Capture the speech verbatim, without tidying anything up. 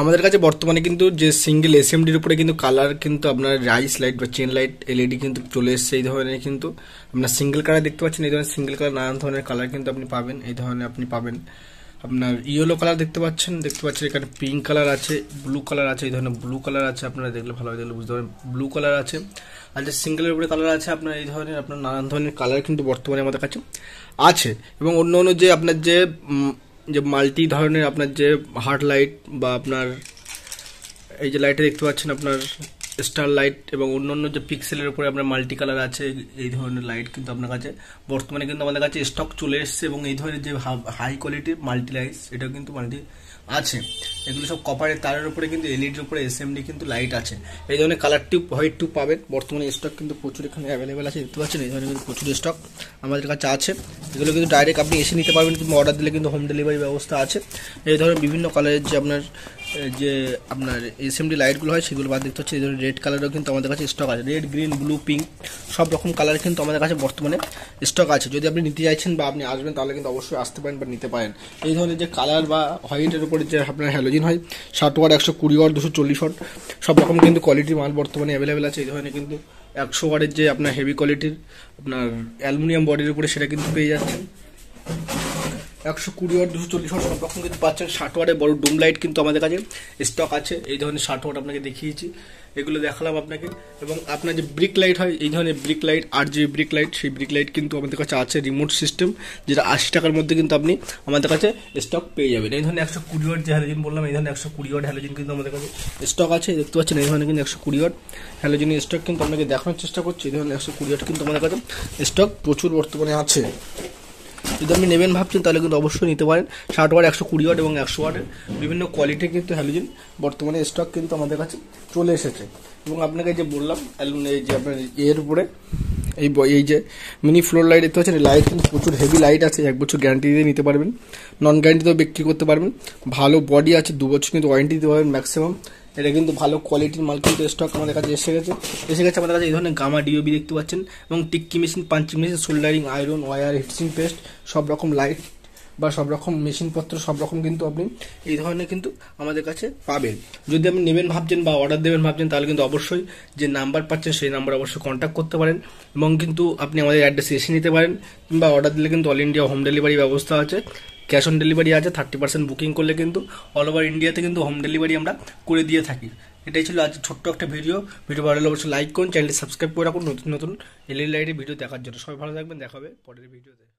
আমাদের কাছে বর্তমানে কিন্তু যে সিঙ্গেল এসএমডির উপরে কিন্তু কালার কিন্তু আপনার রাইস লাইট বা চেন লাইট এলইডি কিন্তু চলে এসেছে। এই ধরনের কিন্তু আপনার সিঙ্গেল কালার দেখতে পাচ্ছেন, এই ধরনের সিঙ্গেল কালার নানান ধরনের কালার কিন্তু আপনি পাবেন। এই ধরনের আপনি পাবেন আপনার ইয়েলো কালার দেখতে পাচ্ছেন, দেখতে পাচ্ছেন এখানে পিঙ্ক কালার আছে, ব্লু কালার আছে, এই ধরনের ব্লু কালার আছে। আপনারা দেখলে ভালো দেখলে বুঝতে পারেন ব্লু কালার আছে। আর যে সিঙ্গেলের উপরে কালার আছে আপনার এই ধরনের আপনার নানান ধরনের কালার কিন্তু বর্তমানে আমাদের কাছে আছে। এবং অন্য অন্য যে আপনার যে যে মাল্টি ধরনের আপনার যে হার্ট লাইট বা আপনার এই যে লাইটে দেখতে পাচ্ছেন আপনার স্টার লাইট এবং অন্য অন্য যে পিক্সেলের উপরে আপনার মাল্টি কালার আছে, এই ধরনের লাইট কিন্তু আপনার কাছে বর্তমানে কিন্তু আমাদের কাছে স্টক চলে এসছে। এবং এই ধরনের যে হাই কোয়ালিটির মাল্টি লাইটস এটা কিন্তু মাল্টি আছে, এগুলো সব কপারের তারের উপরে কিন্তু এলইডির উপরে এসএমডি কিন্তু লাইট আছে। এই ধরনের কালার টিউব হোয়াইট টিউব পাবেন, বর্তমানে স্টক কিন্তু প্রচুর এখানে অ্যাভেলেবেল আছে, দেখতে পাচ্ছেন। এই ধরনের কিন্তু প্রচুর স্টক আমাদের কাছে আছে, এগুলো কিন্তু ডাইরেক্ট আপনি এসে নিতে পারবেন, কিন্তু অর্ডার দিলে কিন্তু হোম ডেলিভারি ব্যবস্থা আছে। এই ধরনের বিভিন্ন কালারের যে আপনার যে আপনার এসএমডি লাইটগুলো হয় সেগুলো বাদ দেখতে হচ্ছে। এই ধরনের রেড কালারও কিন্তু আমাদের কাছে স্টক আছে, রেড গ্রিন ব্লু পিঙ্ক সব রকম কালার কিন্তু আমাদের কাছে বর্তমানে স্টক আছে। যদি আপনি নিতে চাইছেন বা আপনি আসবেন তাহলে কিন্তু অবশ্যই আসতে পারেন বা নিতে পারেন। এই ধরনের যে কালার বা হোয়াইটের উপরে যে আপনার হ্যালোজিন হয় ষাট ওয়াট একশো কুড়ি ওয়াট দুশো চল্লিশ ওয়াট সব রকম কিন্তু কোয়ালিটির মাল বর্তমানে অ্যাভেলেবেল আছে। এই ধরনের কিন্তু একশো ওয়াটের যে আপনার হেভি কোয়ালিটির আপনার অ্যালুমিনিয়াম বডির উপরে সেটা কিন্তু পেয়ে যাচ্ছেন, একশো কুড়ি ওয়াট দুশো চল্লিশ ওয়াট সব রকম কিন্তু পাচ্ছেন। ষাট ওয়াটের বড় ডুম লাইট কিন্তু আমাদের কাছে স্টক আছে, এই ধরনের ষাট ওয়াট আপনাকে দেখিয়েছি, এগুলো দেখালাম আপনাকে। এবং আপনার যে ব্রিক লাইট হয় এই ধরনের ব্রিক লাইট আর যে ব্রিক লাইট সেই ব্রিক লাইট কিন্তু আমাদের কাছে আছে, রিমোট সিস্টেম, যেটা আশি টাকার মধ্যে কিন্তু আপনি আমাদের কাছে স্টক পেয়ে যাবেন। এই ধরনের একশো কুড়ি ওয়াট যে হ্যালোজিন বললাম, এই ধরনের একশো কুড়ি ওয়াট হ্যালোজিন কিন্তু আমাদের কাছে স্টক আছে, দেখতে পাচ্ছেন। এই ধরনের কিন্তু একশো কুড়ি ওয়াট হ্যালোজিনের স্টক কিন্তু আপনাকে দেখানোর চেষ্টা করছি। এই ধরনের একশো কুড়ি ওয়াট কিন্তু আমাদের কাছে স্টক প্রচুর বর্তমানে আছে। যদি আপনি নেবেন ভাবছেন তাহলে কিন্তু অবশ্যই নিতে পারেন। ষাট ওয়াট একশো কুড়ি ওয়াট এবং একশো ওয়াটের বিভিন্ন কোয়ালিটির কিন্তু হ্যালোজিন বর্তমানে স্টক কিন্তু আমাদের কাছে চলে এসেছে। এবং আপনাকে যে বললাম এই যে আপনার এর উপরে এই এই যে মিনি ফ্লোর লাইট দেখতে পাচ্ছেন, লাইট কিন্তু প্রচুর হেভি লাইট আছে, এক বছর গ্যারান্টি দিয়ে নিতে পারবেন, নন গ্যারান্টিতেও বিক্রি করতে পারবেন। ভালো বডি আছে, দু বছর কিন্তু ওয়ারেন্টি দিতে পারবেন ম্যাক্সিমাম। এটা কিন্তু ভালো কোয়ালিটির মাল কিন্তু স্টক আমাদের কাছে এসে গেছে এসে গেছে আমাদের কাছে। এই ধরনের গামা ডিওবি দেখতে পাচ্ছেন এবং টিক্কি machine, punching machine, soldering iron, wire, heatsink paste সব রকম লাইট বা সব রকম মেশিনপত্র সব রকম কিন্তু আপনি এই ধরনের কিন্তু আমাদের কাছে পাবেন। যদি আপনি নেবেন ভাবছেন বা অর্ডার দেবেন ভাবছেন তাহলে কিন্তু অবশ্যই যে নাম্বার পাচ্ছেন সেই নাম্বার অবশ্যই কন্ট্যাক্ট করতে পারেন এবং কিন্তু আপনি আমাদের অ্যাড্রেসে এসে নিতে পারেন। কিংবা অর্ডার দিলে কিন্তু অল ইন্ডিয়া হোম ডেলিভারি ব্যবস্থা আছে, ক্যাশ অন ডেলিভারি আছে, থার্টি পার্সেন্ট বুকিং করলে কিন্তু অল ওভার ইন্ডিয়াতে কিন্তু হোম ডেলিভারি আমরা করে দিয়ে থাকি। এটাই ছিল আজ ছোট্ট একটা ভিডিও। ভিডিও ভালো লাগলে অবশ্যই লাইক করুন, চ্যানেলটি সাবস্ক্রাইব করে রাখুন নতুন নতুন এলইডি লাইটের ভিডিও দেখার জন্য। সবাই ভালো থাকবেন, দেখা হবে পরের ভিডিওতে।